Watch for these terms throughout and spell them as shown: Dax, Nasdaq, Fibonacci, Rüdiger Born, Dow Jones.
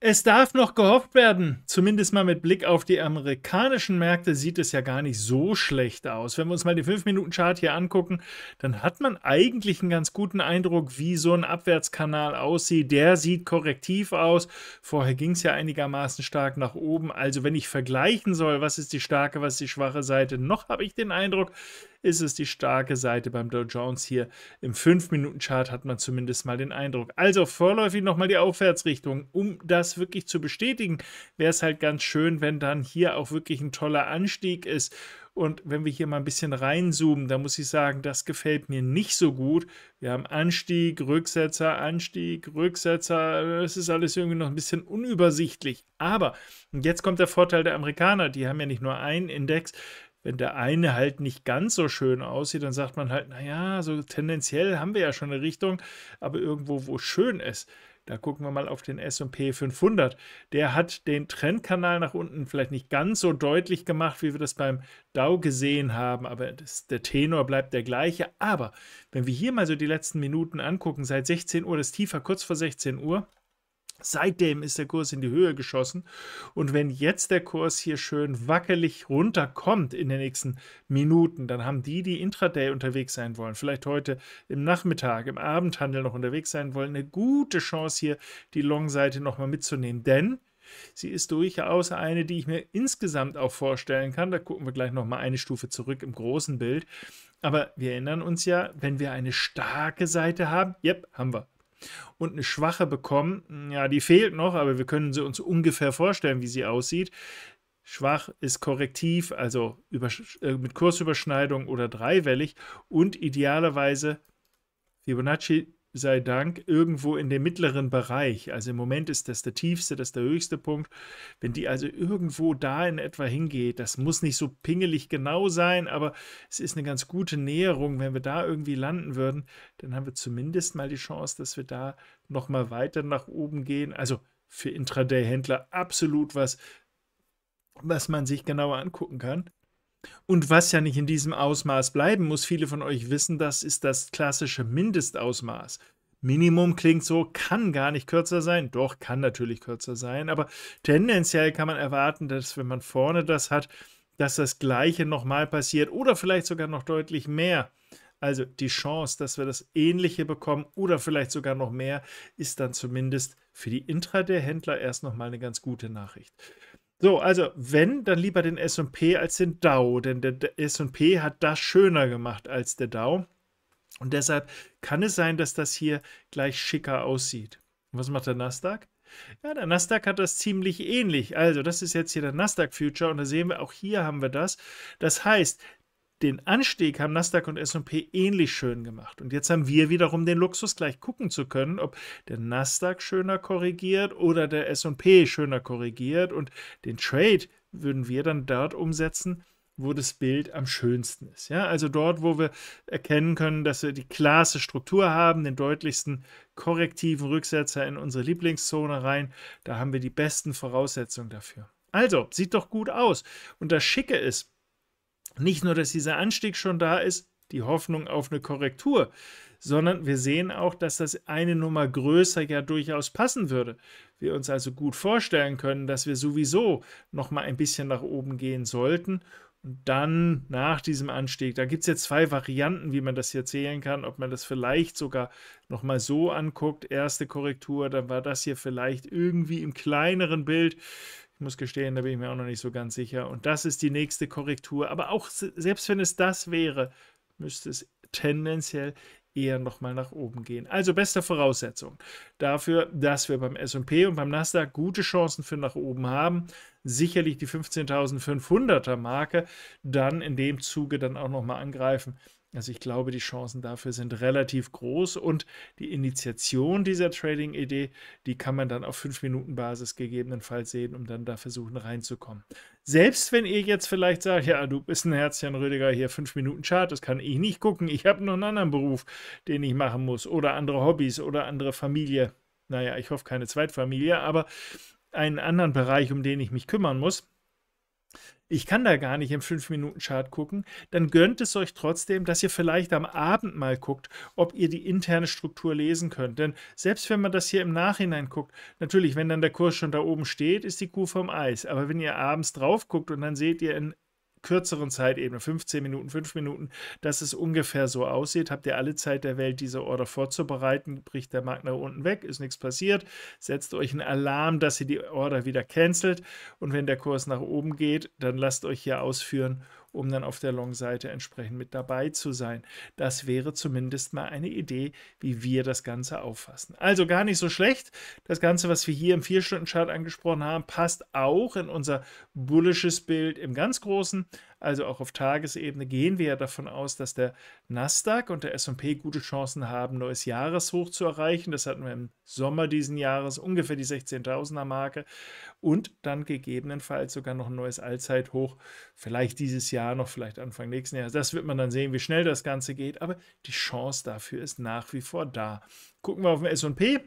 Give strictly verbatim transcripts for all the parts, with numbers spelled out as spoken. Es darf noch gehofft werden, zumindest mal mit Blick auf die amerikanischen Märkte sieht es ja gar nicht so schlecht aus. Wenn wir uns mal den fünf Minuten Chart hier angucken, dann hat man eigentlich einen ganz guten Eindruck, wie so ein Abwärtskanal aussieht. Der sieht korrektiv aus. Vorher ging es ja einigermaßen stark nach oben. Also wenn ich vergleichen soll, was ist die starke, was ist die schwache Seite, noch habe ich den Eindruck, ist es die starke Seite beim Dow Jones hier. Im fünf Minuten Chart hat man zumindest mal den Eindruck. Also vorläufig nochmal die Aufwärtsrichtung. Um das wirklich zu bestätigen, wäre es halt ganz schön, wenn dann hier auch wirklich ein toller Anstieg ist. Und wenn wir hier mal ein bisschen reinzoomen, da muss ich sagen, das gefällt mir nicht so gut. Wir haben Anstieg, Rücksetzer, Anstieg, Rücksetzer. Das ist alles irgendwie noch ein bisschen unübersichtlich. Aber, und jetzt kommt der Vorteil der Amerikaner, die haben ja nicht nur einen Index. Wenn der eine halt nicht ganz so schön aussieht, dann sagt man halt, naja, so tendenziell haben wir ja schon eine Richtung, aber irgendwo, wo schön ist. Da gucken wir mal auf den S und P fünfhundert. Der hat den Trendkanal nach unten vielleicht nicht ganz so deutlich gemacht, wie wir das beim Dow gesehen haben, aber das, der Tenor bleibt der gleiche. Aber wenn wir hier mal so die letzten Minuten angucken, seit sechzehn Uhr, das Tief war kurz vor sechzehn Uhr, seitdem ist der Kurs in die Höhe geschossen und wenn jetzt der Kurs hier schön wackelig runterkommt in den nächsten Minuten, dann haben die, die Intraday unterwegs sein wollen, vielleicht heute im Nachmittag, im Abendhandel noch unterwegs sein wollen, eine gute Chance hier die Long-Seite nochmal mitzunehmen, denn sie ist durchaus eine, die ich mir insgesamt auch vorstellen kann. Da gucken wir gleich nochmal eine Stufe zurück im großen Bild, aber wir erinnern uns ja, wenn wir eine starke Seite haben, yep, haben wir. Und eine schwache bekommen, ja, die fehlt noch, aber wir können sie uns ungefähr vorstellen, wie sie aussieht. Schwach ist korrektiv, also über, äh, mit Kursüberschneidung oder dreiwellig und idealerweise Fibonacci sei Dank irgendwo in dem mittleren Bereich. Also im Moment ist das der tiefste, das ist der höchste Punkt. Wenn die also irgendwo da in etwa hingeht, das muss nicht so pingelig genau sein, aber es ist eine ganz gute Näherung. Wenn wir da irgendwie landen würden, dann haben wir zumindest mal die Chance, dass wir da nochmal weiter nach oben gehen. Also für Intraday-Händler absolut was, was man sich genauer angucken kann. Und was ja nicht in diesem Ausmaß bleiben muss, viele von euch wissen, das ist das klassische Mindestausmaß. Minimum klingt so, kann gar nicht kürzer sein, doch kann natürlich kürzer sein, aber tendenziell kann man erwarten, dass wenn man vorne das hat, dass das Gleiche nochmal passiert oder vielleicht sogar noch deutlich mehr. Also die Chance, dass wir das Ähnliche bekommen oder vielleicht sogar noch mehr, ist dann zumindest für die Intraday-Händler erst nochmal eine ganz gute Nachricht. So, also wenn, dann lieber den S und P als den Dow, denn der S und P hat das schöner gemacht als der Dow und deshalb kann es sein, dass das hier gleich schicker aussieht. Und was macht der Nasdaq? Ja, der Nasdaq hat das ziemlich ähnlich, also das ist jetzt hier der Nasdaq-Future und da sehen wir, auch hier haben wir das, das heißt, den Anstieg haben Nasdaq und S und P ähnlich schön gemacht. Und jetzt haben wir wiederum den Luxus, gleich gucken zu können, ob der Nasdaq schöner korrigiert oder der S und P schöner korrigiert. Und den Trade würden wir dann dort umsetzen, wo das Bild am schönsten ist. Ja, also dort, wo wir erkennen können, dass wir die klasse Struktur haben, den deutlichsten korrektiven Rücksetzer in unsere Lieblingszone rein. Da haben wir die besten Voraussetzungen dafür. Also, sieht doch gut aus. Und das Schicke ist, nicht nur, dass dieser Anstieg schon da ist, die Hoffnung auf eine Korrektur, sondern wir sehen auch, dass das eine Nummer größer ja durchaus passen würde. Wir uns also gut vorstellen können, dass wir sowieso nochmal ein bisschen nach oben gehen sollten. Und dann nach diesem Anstieg, da gibt es jetzt zwei Varianten, wie man das hier zählen kann, ob man das vielleicht sogar nochmal so anguckt, erste Korrektur, dann war das hier vielleicht irgendwie im kleineren Bild. Ich muss gestehen, da bin ich mir auch noch nicht so ganz sicher. Und das ist die nächste Korrektur. Aber auch selbst wenn es das wäre, müsste es tendenziell eher nochmal nach oben gehen. Also beste Voraussetzung dafür, dass wir beim S und P und beim Nasdaq gute Chancen für nach oben haben. Sicherlich die fünfzehntausendfünfhunderter Marke dann in dem Zuge dann auch nochmal angreifen. Also ich glaube, die Chancen dafür sind relativ groß und die Initiation dieser Trading-Idee, die kann man dann auf fünf Minuten Basis gegebenenfalls sehen, um dann da versuchen reinzukommen. Selbst wenn ihr jetzt vielleicht sagt, ja, du bist ein Herzchen, Rüdiger, hier fünf Minuten Chart, das kann ich nicht gucken, ich habe noch einen anderen Beruf, den ich machen muss oder andere Hobbys oder andere Familie. Naja, ich hoffe keine Zweitfamilie, aber einen anderen Bereich, um den ich mich kümmern muss. ich kann da gar nicht im fünf Minuten Chart gucken, dann gönnt es euch trotzdem, dass ihr vielleicht am Abend mal guckt, ob ihr die interne Struktur lesen könnt. Denn selbst wenn man das hier im Nachhinein guckt, natürlich, wenn dann der Kurs schon da oben steht, ist die Kuh vom Eis. Aber wenn ihr abends drauf guckt und dann seht ihr in kürzeren Zeitebene, fünfzehn Minuten, fünf Minuten, dass es ungefähr so aussieht, habt ihr alle Zeit der Welt, diese Order vorzubereiten, bricht der Markt nach unten weg, ist nichts passiert, setzt euch einen Alarm, dass ihr die Order wieder cancelt, und wenn der Kurs nach oben geht, dann lasst euch hier ausführen, um dann auf der Long-Seite entsprechend mit dabei zu sein. Das wäre zumindest mal eine Idee, wie wir das Ganze auffassen. Also gar nicht so schlecht. Das Ganze, was wir hier im vier Stunden Chart angesprochen haben, passt auch in unser bullisches Bild im ganz Großen. Also auch auf Tagesebene gehen wir ja davon aus, dass der Nasdaq und der S und P gute Chancen haben, neues Jahreshoch zu erreichen. Das hatten wir im Sommer diesen Jahres, ungefähr die sechzehntausender Marke, und dann gegebenenfalls sogar noch ein neues Allzeithoch, vielleicht dieses Jahr noch, vielleicht Anfang nächsten Jahres. Das wird man dann sehen, wie schnell das Ganze geht, aber die Chance dafür ist nach wie vor da. Gucken wir auf den S und P.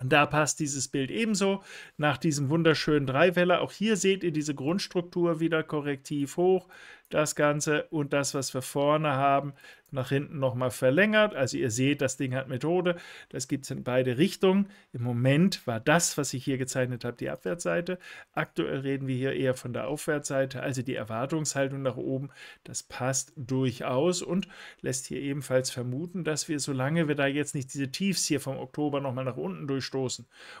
Da passt dieses Bild ebenso nach diesem wunderschönen Dreiwähler. Auch hier seht ihr diese Grundstruktur wieder korrektiv hoch, das Ganze, und das, was wir vorne haben, nach hinten nochmal verlängert. Also ihr seht, das Ding hat Methode. Das gibt es in beide Richtungen. Im Moment war das, was ich hier gezeichnet habe, die Abwärtsseite. Aktuell reden wir hier eher von der Aufwärtsseite, also die Erwartungshaltung nach oben. Das passt durchaus und lässt hier ebenfalls vermuten, dass wir, solange wir da jetzt nicht diese Tiefs hier vom Oktober nochmal nach unten durchstoßen,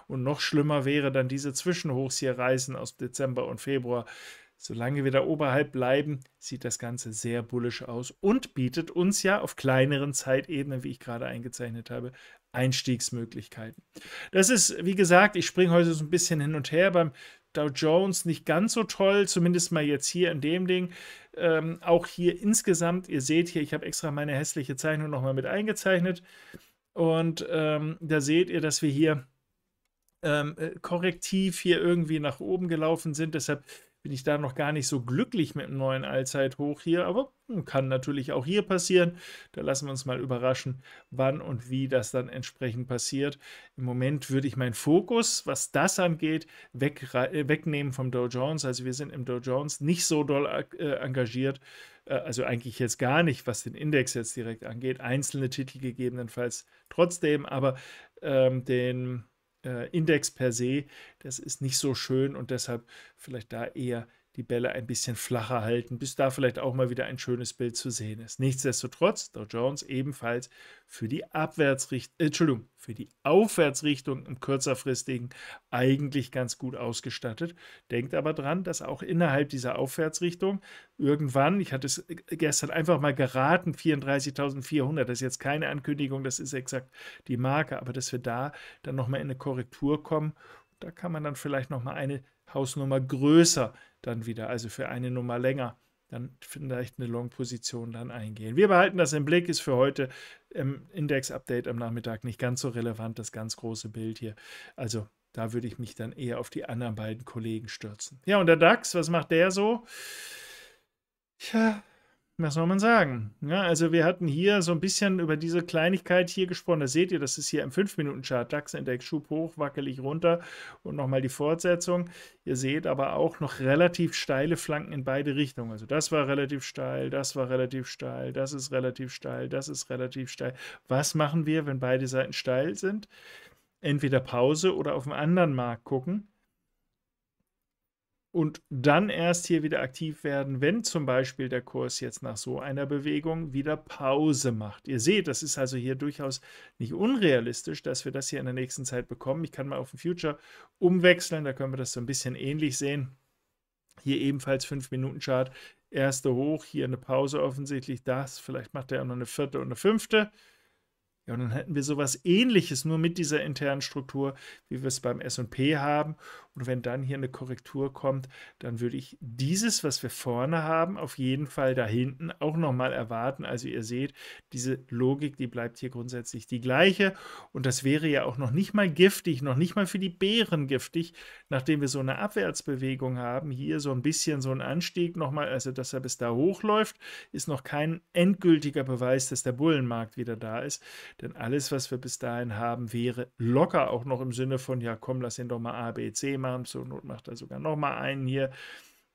und noch schlimmer wäre dann diese Zwischenhochs hier reißen aus Dezember und Februar, solange wir da oberhalb bleiben, sieht das Ganze sehr bullisch aus und bietet uns ja auf kleineren Zeitebenen, wie ich gerade eingezeichnet habe, Einstiegsmöglichkeiten. Das ist, wie gesagt, ich springe heute so ein bisschen hin und her. Beim Dow Jones nicht ganz so toll, zumindest mal jetzt hier in dem Ding. Ähm, auch hier insgesamt, ihr seht hier, ich habe extra meine hässliche Zeichnung nochmal mit eingezeichnet. Und ähm, da seht ihr, dass wir hier ähm, korrektiv hier irgendwie nach oben gelaufen sind. Deshalb bin ich da noch gar nicht so glücklich mit dem neuen Allzeithoch hier, aber kann natürlich auch hier passieren. Da lassen wir uns mal überraschen, wann und wie das dann entsprechend passiert. Im Moment würde ich meinen Fokus, was das angeht, weg, äh, wegnehmen vom Dow Jones. Also wir sind im Dow Jones nicht so doll äh, engagiert, äh, also eigentlich jetzt gar nicht, was den Index jetzt direkt angeht. Einzelne Titel gegebenenfalls trotzdem, aber ähm, den Index per se, das ist nicht so schön, und deshalb vielleicht da eher die Bälle ein bisschen flacher halten, bis da vielleicht auch mal wieder ein schönes Bild zu sehen ist. Nichtsdestotrotz, Dow Jones ebenfalls für die Abwärtsrichtung, äh, Entschuldigung, für die Aufwärtsrichtung im kürzerfristigen eigentlich ganz gut ausgestattet. Denkt aber dran, dass auch innerhalb dieser Aufwärtsrichtung irgendwann, ich hatte es gestern einfach mal geraten, vierunddreißigtausendvierhundert, das ist jetzt keine Ankündigung, das ist exakt die Marke, aber dass wir da dann nochmal in eine Korrektur kommen. Da kann man dann vielleicht nochmal eine Hausnummer größer dann wieder, also für eine Nummer länger, dann vielleicht eine Long-Position dann eingehen. Wir behalten das im Blick, ist für heute im Index-Update am Nachmittag nicht ganz so relevant, das ganz große Bild hier. Also da würde ich mich dann eher auf die anderen beiden Kollegen stürzen. Ja, und der DAX, was macht der so? Tja, was soll man sagen? Ja, also wir hatten hier so ein bisschen über diese Kleinigkeit hier gesprochen. Da seht ihr, das ist hier im fünf Minuten Chart. DAX-Index, Schub hoch, wackelig runter und nochmal die Fortsetzung. Ihr seht aber auch noch relativ steile Flanken in beide Richtungen. Also das war relativ steil, das war relativ steil, das ist relativ steil, das ist relativ steil. Was machen wir, wenn beide Seiten steil sind? Entweder Pause oder auf einen anderen Markt gucken. Und dann erst hier wieder aktiv werden, wenn zum Beispiel der Kurs jetzt nach so einer Bewegung wieder Pause macht. Ihr seht, das ist also hier durchaus nicht unrealistisch, dass wir das hier in der nächsten Zeit bekommen. Ich kann mal auf den Future umwechseln, da können wir das so ein bisschen ähnlich sehen. Hier ebenfalls fünf Minuten Chart, erste hoch, hier eine Pause offensichtlich, das, vielleicht macht er auch noch eine vierte und eine fünfte. Ja, und dann hätten wir sowas Ähnliches, nur mit dieser internen Struktur, wie wir es beim S und P haben. Und wenn dann hier eine Korrektur kommt, dann würde ich dieses, was wir vorne haben, auf jeden Fall da hinten auch nochmal erwarten. Also ihr seht, diese Logik, die bleibt hier grundsätzlich die gleiche. Und das wäre ja auch noch nicht mal giftig, noch nicht mal für die Bären giftig, nachdem wir so eine Abwärtsbewegung haben. Hier so ein bisschen so ein Anstieg nochmal, also dass er bis da hochläuft, ist noch kein endgültiger Beweis, dass der Bullenmarkt wieder da ist. Denn alles, was wir bis dahin haben, wäre locker auch noch im Sinne von, ja komm, lass ihn doch mal A, B, C machen, zur Not macht er sogar nochmal einen hier.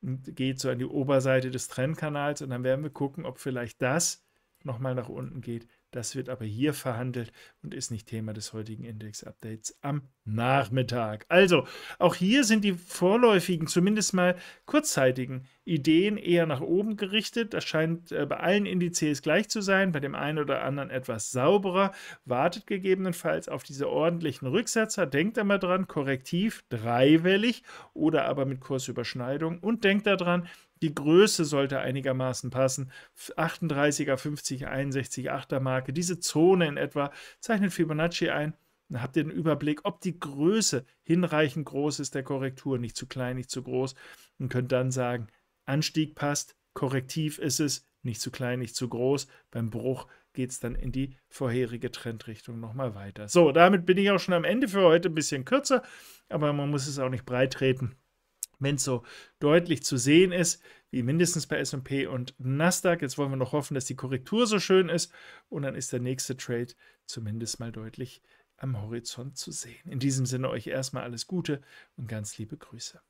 und geht so an die Oberseite des Trennkanals und dann werden wir gucken, ob vielleicht das nochmal nach unten geht. Das wird aber hier verhandelt und ist nicht Thema des heutigen Index-Updates am Nachmittag. Also, auch hier sind die vorläufigen, zumindest mal kurzzeitigen Ideen eher nach oben gerichtet. Das scheint bei allen Indizes gleich zu sein, bei dem einen oder anderen etwas sauberer. Wartet gegebenenfalls auf diese ordentlichen Rücksetzer. Denkt einmal dran, korrektiv, dreiwellig oder aber mit Kursüberschneidung. Und denkt daran, die Größe sollte einigermaßen passen. achtunddreißiger, fünfzig, einundsechzig, achter Marke, diese Zone in etwa, zeichnet Fibonacci ein. Dann habt ihr den Überblick, ob die Größe hinreichend groß ist der Korrektur, nicht zu klein, nicht zu groß. Und könnt dann sagen, Anstieg passt, korrektiv ist es, nicht zu klein, nicht zu groß. Beim Bruch geht es dann in die vorherige Trendrichtung nochmal weiter. So, damit bin ich auch schon am Ende für heute, ein bisschen kürzer, aber man muss es auch nicht breit treten. Wenn es so deutlich zu sehen ist, wie mindestens bei S und P und Nasdaq. Jetzt wollen wir noch hoffen, dass die Korrektur so schön ist und dann ist der nächste Trade zumindest mal deutlich am Horizont zu sehen. In diesem Sinne euch erstmal alles Gute und ganz liebe Grüße.